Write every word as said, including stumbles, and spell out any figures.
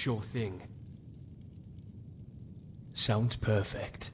Sure thing. Sounds perfect.